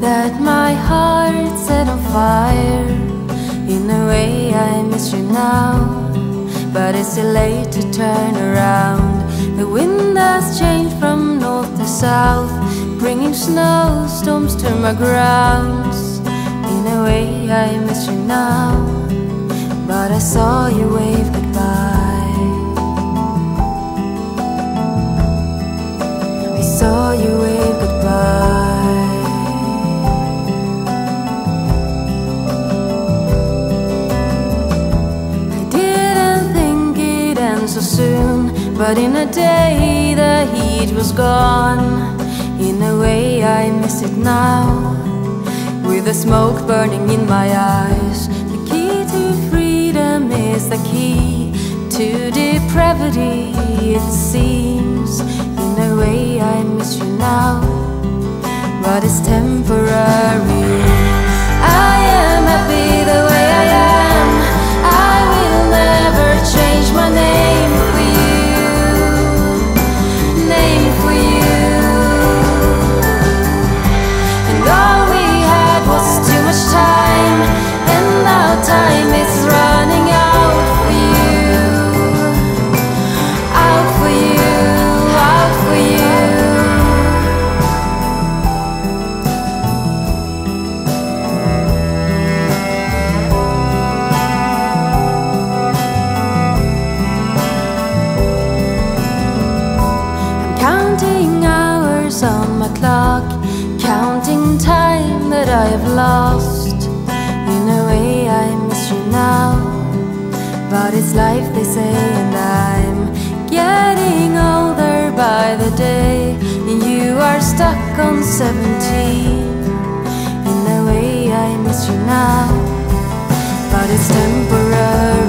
that my heart set on fire. In a way I miss you now, but it's too late to turn around. The wind has changed from north to south, bringing snowstorms to my grounds. In a way I miss you now, but I saw you wave goodbye. I saw you wave goodbye. I didn't think it 'd end so soon, but in a day the heat was gone. In a way I miss it now, with the smoke burning in my eyes. The key to freedom is the key to depravity, it seems. In a way I miss you now, but it's temporary. I am happy the way I am. I will never change my name for you, name for you. And all we had was too much time, and now time is running out for you, out for you, out for you. I'm counting hours on my clock, counting time that I have lost. In a way I miss you now, but it's life they say, and I'm getting older by the day, and you are stuck on 17. In a way I miss you now, but it's temporary.